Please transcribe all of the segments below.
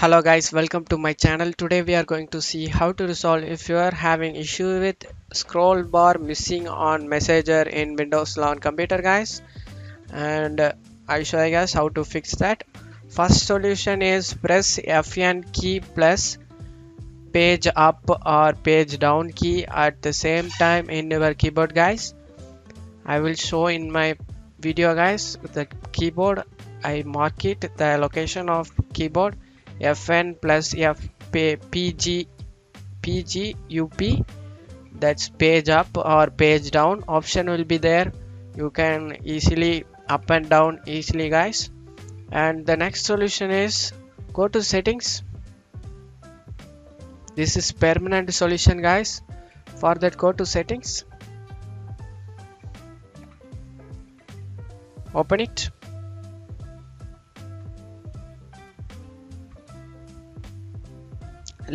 Hello guys, welcome to my channel. Today we are going to see how to resolve if you are having issue with scroll bar missing on Messenger in Windows 10 computer, guys. And I show you guys how to fix that. First solution is press F1 key plus page up or page down key at the same time in your keyboard, guys. I will show in my video, guys, the keyboard. I mark it the location of keyboard. Fn plus pg up, that's page up or page down option will be there. You can easily up and down easily, guys. And the next solution is go to settings. This is permanent solution, guys. For that, go to settings, open it.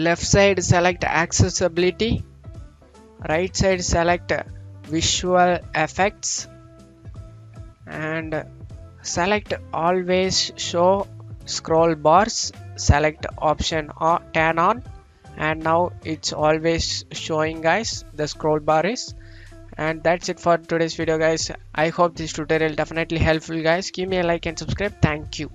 Left side select accessibility, right side select visual effects, and select always show scroll bars, select option turn on, and now it's always showing, guys, the scroll bar is. And that's it for today's video, guys. I hope this tutorial definitely helpful, guys. Give me a like and subscribe. Thank you.